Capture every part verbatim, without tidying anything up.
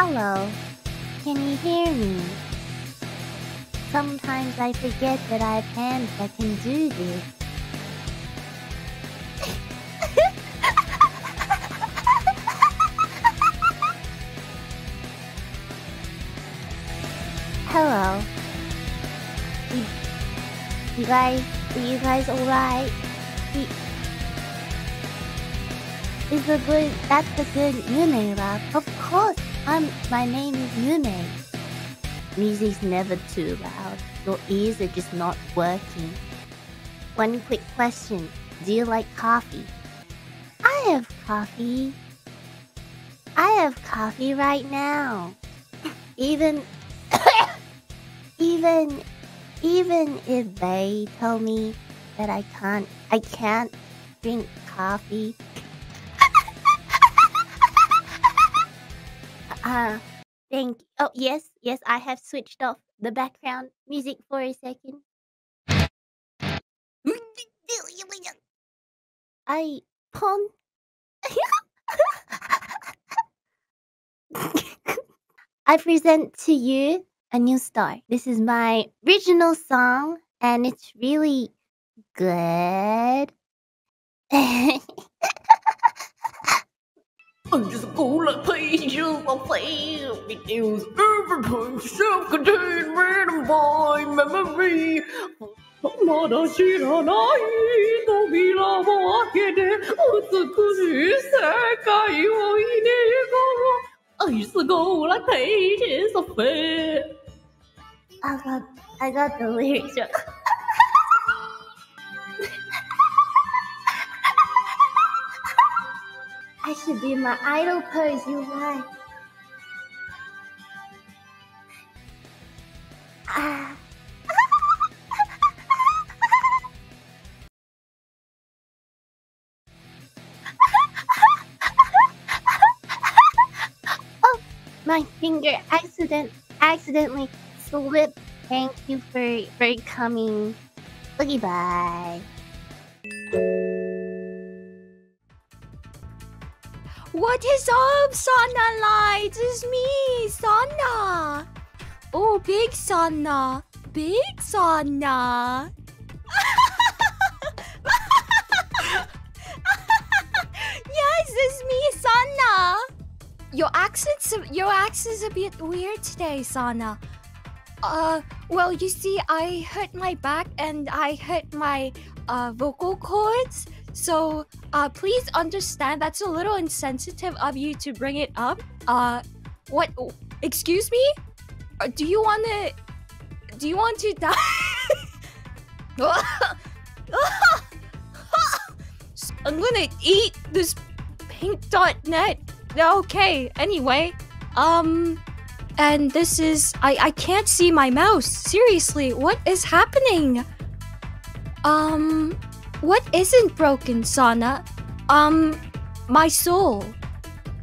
Hello. Can you hear me? Sometimes I forget that I have hands that can do this. Hello. You, you guys, are you guys alright? Is the good, that's the good Yume rap. Of course, I'm, my name is Yume. Music's never too loud. Your ears are just not working. One quick question. Do you like coffee? I have coffee. I have coffee right now. Even, even, even if they tell me that I can't, I can't drink coffee. Uh, thank you. Oh, yes, yes, I have switched off the background music for a second. I... Pon... I present to you a new star. This is my original song, and it's really good. I'm just gonna play just a play it is overtime self-contained random by memory. I'm not a shit on I don't be love walking what's the goodness I you I used to go like pages of it. I got I got the lyrics. I should be my idol pose, you lie. Ah. Oh, my finger accident accidentally slipped. Thank you for for coming. Okay, bye. What is up, Sana Light? It's me, Sana. Oh, big Sana. Big Sana. Yes, it's me, Sana. Your accent's, your accent's a bit weird today, Sana. Uh, well, you see, I hurt my back and I hurt my uh, vocal cords. So, uh, please understand that's a little insensitive of you to bring it up. Uh, what? Excuse me? Do you want to... Do you want to die? I'm gonna eat this pink dot net. Okay, anyway. Um, and this is... I, I can't see my mouse. Seriously, what is happening? Um... What isn't broken, Sana? Um, my soul.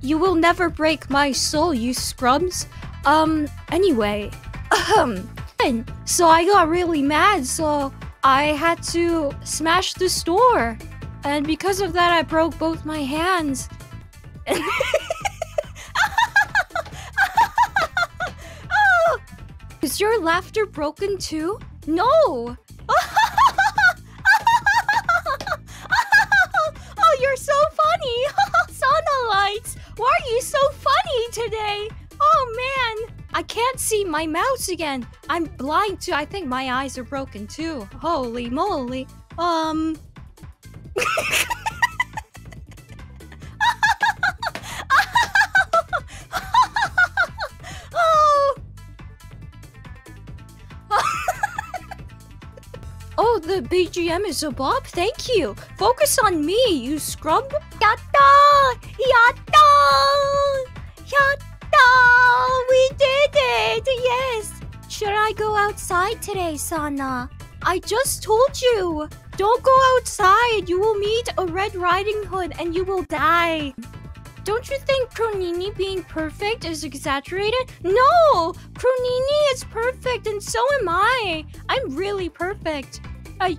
You will never break my soul, you scrubs. Um, anyway. Ahem. So I got really mad, so I had to smash the store. And because of that, I broke both my hands. Oh. Is your laughter broken too? No! So funny, Sana Lights. Why are you so funny today? Oh man, I can't see my mouse again. I'm blind too. I think my eyes are broken too. Holy moly. Um. Oh. Oh, the B G M is a bop. Thank you. Focus on me, you scrub. Yatta! Yatta! Yatta! We did it! Yes! Should I go outside today, Sana? I just told you! Don't go outside! You will meet a Red Riding Hood and you will die. Don't you think Cronini being perfect is exaggerated? No! Cronini is perfect and so am I! I'm really perfect. I...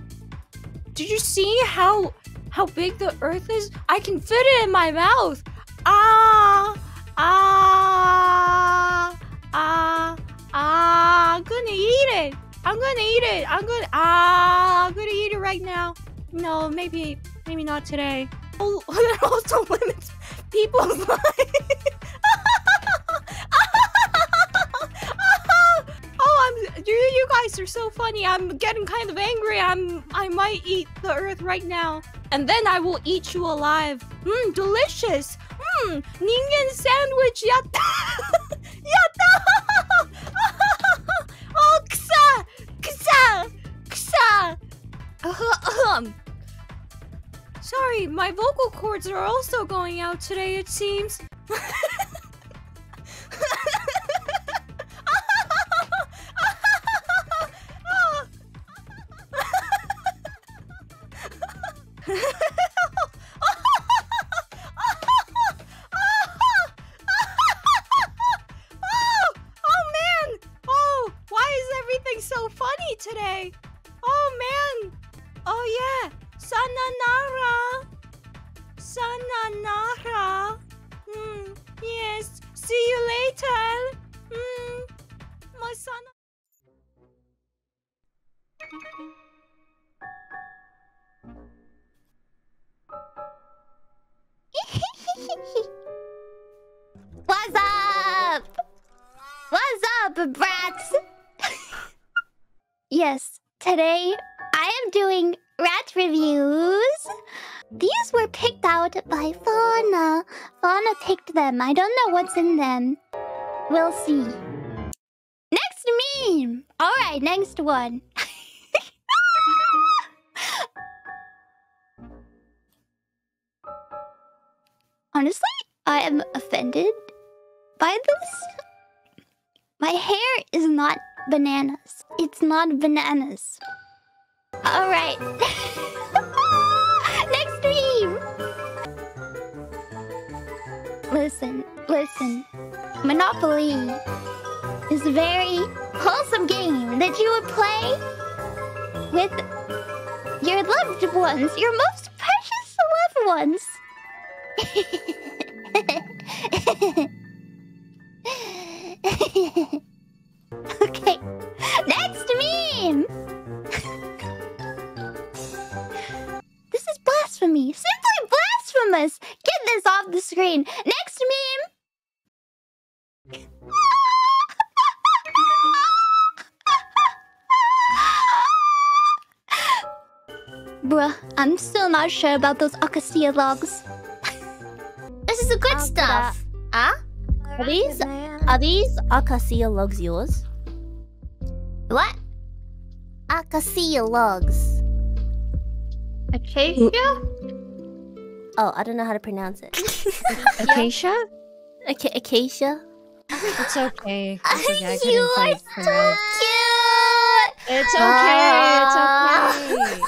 Did you see how... how big the earth is? I can fit it in my mouth! Ah! Ah, ah, ah, I'm gonna eat it. I'm gonna eat it. I'm gonna, ah, I'm gonna eat it right now. No, maybe, maybe not today. Oh, that also limits people's lives. Oh, I'm, you, you guys are so funny. I'm getting kind of angry. I'm, I might eat the earth right now. And then I will eat you alive. Mmm, delicious. Mmm, ningen sandwich. Yatta. Yatta. Oh, ksa. Ksa. Ksa. Ahem. Sorry, my vocal cords are also going out today, it seems. Yes, today I am doing rat reviews. These were picked out by Fauna. Fauna picked them. I don't know what's in them. We'll see. Next meme. All right, next one. Honestly, I am offended by this. My hair is not bananas. It's not bananas. All right. Next meme. Listen, listen. Monopoly is a very wholesome game that you would play with your loved ones, your most precious loved ones. Okay, next meme! This is blasphemy. Simply blasphemous! Get this off the screen. Next meme! Bruh, I'm still not sure about those acacia logs. This is the good stuff. Huh? Are these, are these acacia logs yours? What? Acacia logs. Acacia? Oh, I don't know how to pronounce it. Acacia? Aca acacia? It's okay. I you are so cute! It's okay, uh... it's okay.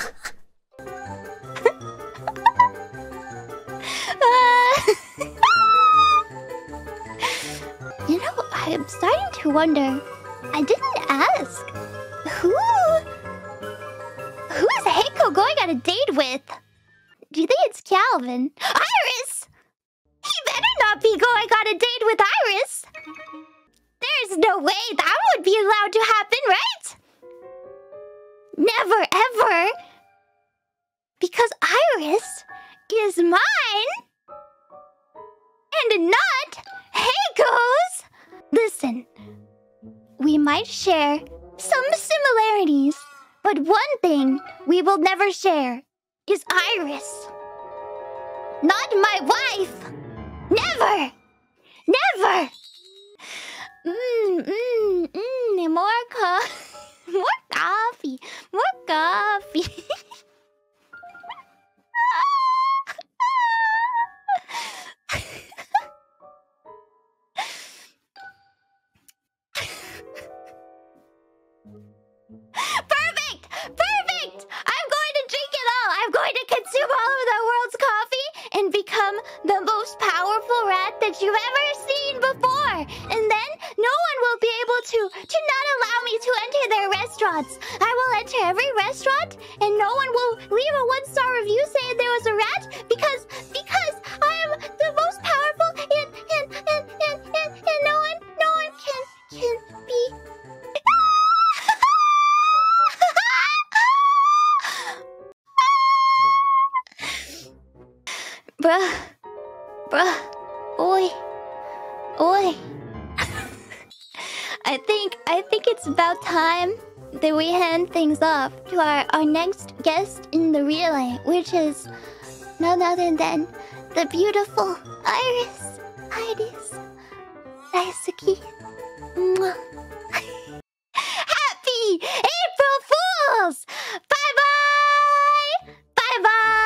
I'm starting to wonder. I didn't ask. Who? Who is Heiko going on a date with? Do you think it's Calvin? IRyS! He better not be going on a date with IRyS! There's no way that would be allowed to happen, right? Never ever! Because IRyS is mine! And not Heiko's! Listen, we might share some similarities, but one thing we will never share is IRyS. Not my wife! Never! Never! Mmm, mmm, mmm, more coffee. More coffee. More coffee. Perfect! Perfect! I'm going to drink it all! I'm going to consume all of the world's coffee and become the most powerful rat that you've ever seen before! And then, no one will be able to, to not allow me to enter their restaurants! I will enter every restaurant, and no one will leave a one-star review saying there was a rat because, because I am the most powerful and, and, and, and Bruh. Bruh. Oi. Oi. I think, I think it's about time that we hand things off to our, our next guest in the relay, which is none other than the beautiful IRyS. IRyS. Daisuki. Mwah. Happy April Fools! Bye-bye! Bye-bye!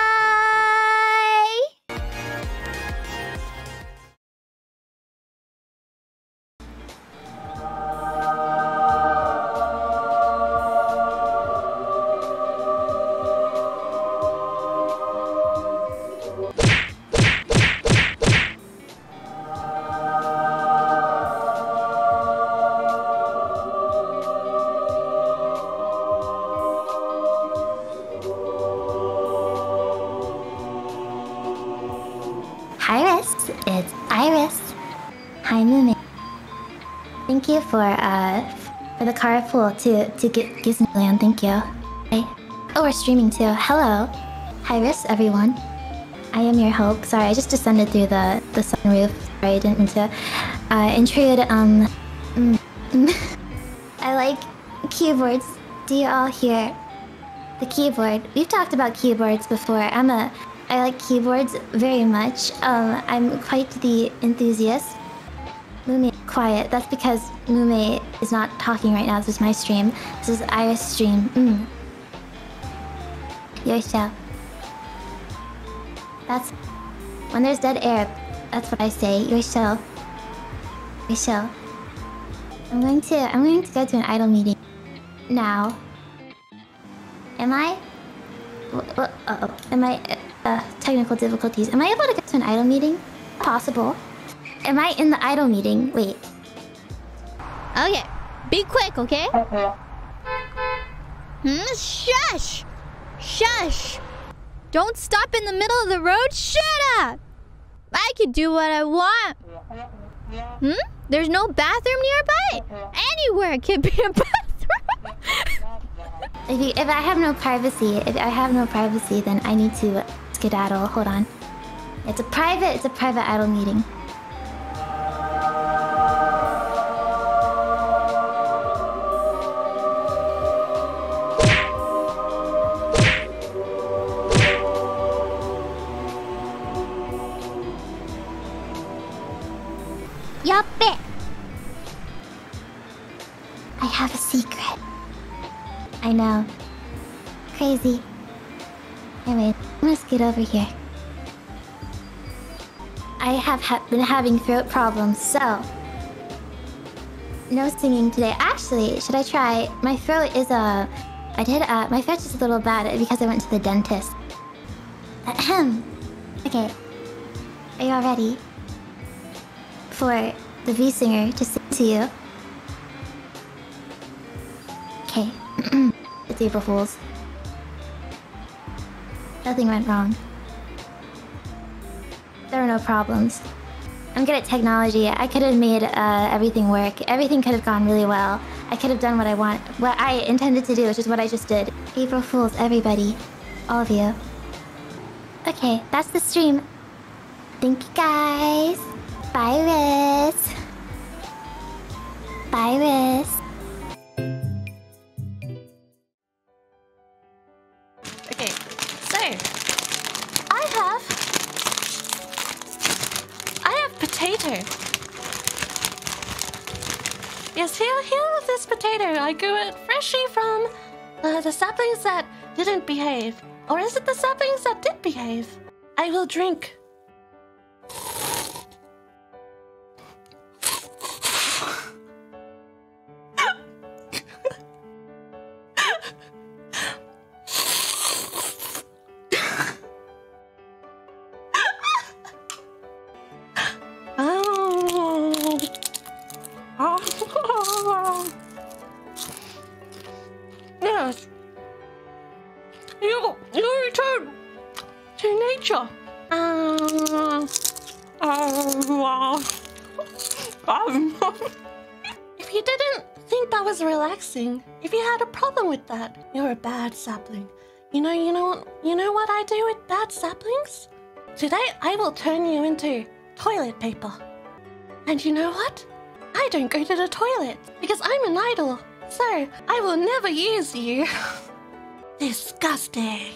Thank you for uh for the carpool to to get Disneyland. Thank you. Hey. Oh, we're streaming too. Hello, IRyS, everyone. I am your hope. Sorry, I just descended through the the sunroof. Sorry, I didn't mean to uh, intrude. Um, mm, mm. I like keyboards. Do you all hear the keyboard? We've talked about keyboards before. I'm a I like keyboards very much. Um, I'm quite the enthusiast. Mumei, quiet. That's because Mumei is not talking right now. This is my stream. This is IRyS stream. Mm. Yoisha. That's when there's dead air. That's what I say. Yoisha. Yoisha. I'm going to. I'm going to go to an idol meeting now. Am I? Uh oh. Am I? Uh, technical difficulties. Am I able to go to an idol meeting? Possible. Am I in the idol meeting? Wait. Okay. Be quick, okay? Hmm? Shush! Shush! Don't stop in the middle of the road! Shut up! I can do what I want! Hmm? There's no bathroom nearby? Anywhere can be a bathroom! if, you, if I have no privacy, if I have no privacy, then I need to skedaddle. Hold on. It's a private, it's a private idol meeting. Yappe! I have a secret. I know. Crazy. Anyway, I'm gonna scoot over here. I have ha been having throat problems, so... no singing today. Actually, should I try... my throat is, uh... I did, uh... my throat is a little bad because I went to the dentist. Ahem. Okay. Are you all ready? For the V-Singer to sing to you. Okay. It's April Fools. Nothing went wrong. There were no problems. I'm good at technology. I could have made uh, everything work. Everything could have gone really well. I could have done what I want, what I intended to do, which is what I just did. April Fools, everybody. All of you. Okay, that's the stream. Thank you, guys. IRyS. IRyS. Okay, so I have I have potato. Yes, here, here with this potato. I grew it freshly from uh, the saplings that didn't behave, or is it the saplings that did behave? I will drink. If you had a problem with that, you're a bad sapling. You know, you know, you know what I do with bad saplings? Today I will turn you into toilet paper. And you know what? I don't go to the toilet because I'm an idol. So I will never use you. Disgusting.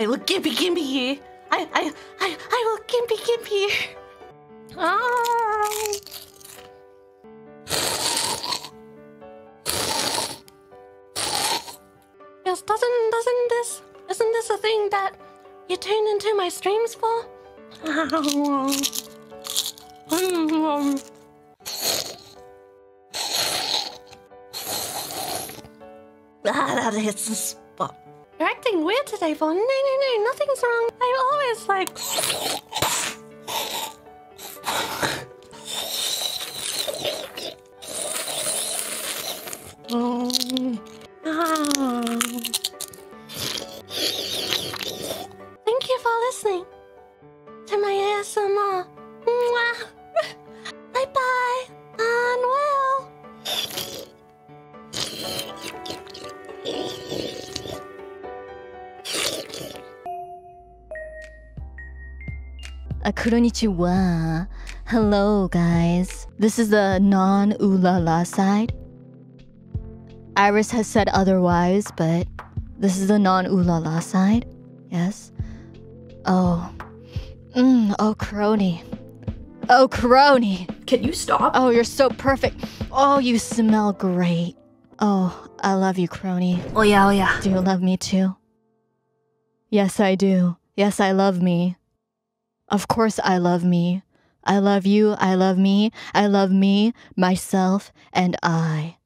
I will gimpy gimpy you. I, I, I, I will gimpy gimpy you. Oh. Yes, doesn't, doesn't this, isn't this a thing that you tune into my streams for? Oh. Ah, that hits the spot. You're acting weird today, Fauna. No, no, no, nothing's wrong. I'm always like... Oh. Oh. Thank you for listening to my A S M R. Mwah. Bye-bye. And well... Kuronichiwa. Hello, guys. This is the non-ooh-la-la side. IRyS has said otherwise, but this is the non-ooh-la-la side. Yes. Oh. Mm, oh, Kronii. Oh, Kronii. Can you stop? Oh, you're so perfect. Oh, you smell great. Oh, I love you, Kronii. Oh yeah, oh yeah. Do you love me too? Yes, I do. Yes, I love me. Of course I love me. I love you, I love me, I love me, myself, and I.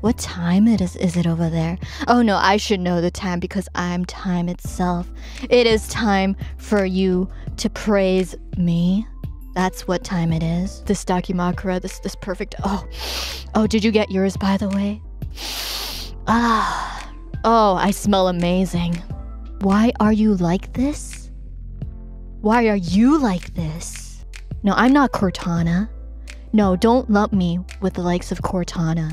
What time it is, is it over there? Oh no, I should know the time because I'm time itself. It is time for you to praise me. That's what time it is. This dakimakura, this this perfect. Oh, oh, did you get yours, by the way? Ah, oh, I smell amazing. Why are you like this? Why are you like this? No, I'm not Cortana. No, don't lump me with the likes of Cortana.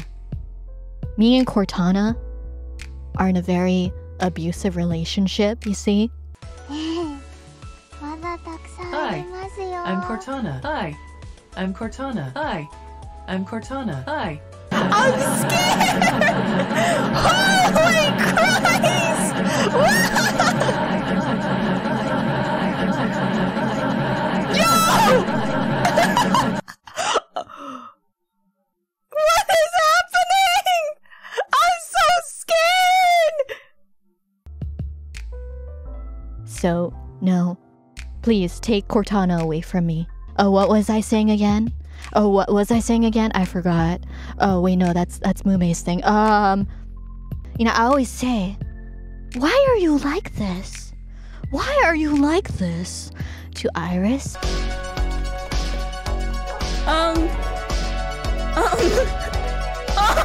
Me and Cortana are in a very abusive relationship, you see? Hi. I'm Cortana. Hi. I'm Cortana. Hi. I'm Cortana. Hi. I'm scared! Holy Christ! Yo! What is happening? I'm so scared! So, no. Please take Cortana away from me. Oh, what was I saying again? Oh, what was I saying again? I forgot. Oh, wait, no, that's that's Mumei's thing. Um, you know, I always say, why are you like this? Why are you like this? To IRyS. Um. Um. um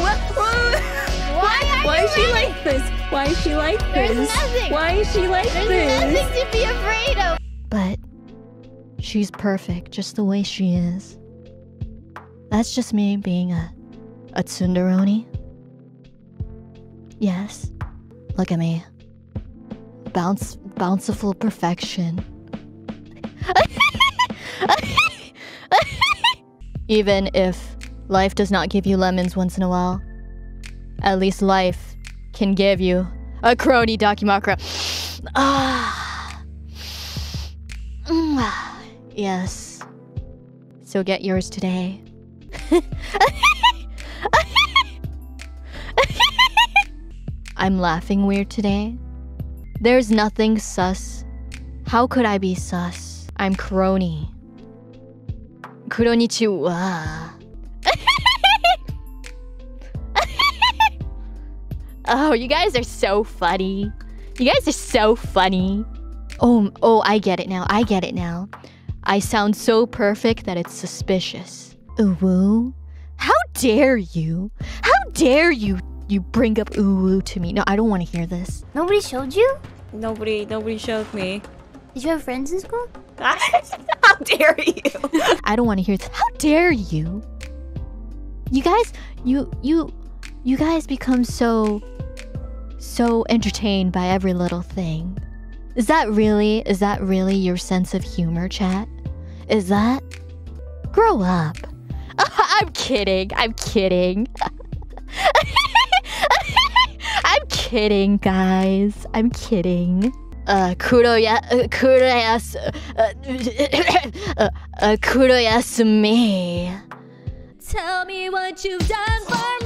what? what? Why are why you is she like this? Why is she like There's this? Nothing. Why is she like There's this? There's nothing to be afraid of. But she's perfect just the way she is. That's just me being a, a tsunderoni. Yes. Look at me. Bounce, bounciful perfection. Even if life does not give you lemons once in a while, at least life can give you a Kronii dakimakura. Ah. Yes. So get yours today. I'm laughing weird today. There's nothing sus. How could I be sus? I'm Kronii. Kuronichiwa. Oh, you guys are so funny. You guys are so funny. Oh, oh, I get it now. I get it now. I sound so perfect that it's suspicious. Uwu? How dare you? How dare you you bring up uwu to me? No, I don't want to hear this. Nobody showed you? Nobody, nobody showed me. Did you have friends in school? How dare you? I don't want to hear this. How dare you? You guys, you, you, you guys become so... so entertained by every little thing. Is that really, is that really your sense of humor, chat? Is that? Grow up. I'm kidding. I'm kidding. I'm kidding, guys. I'm kidding. Uh, kuroya... Uh, kurayas... Uh, uh, uh, kurayasumi. Tell me what you've done for me.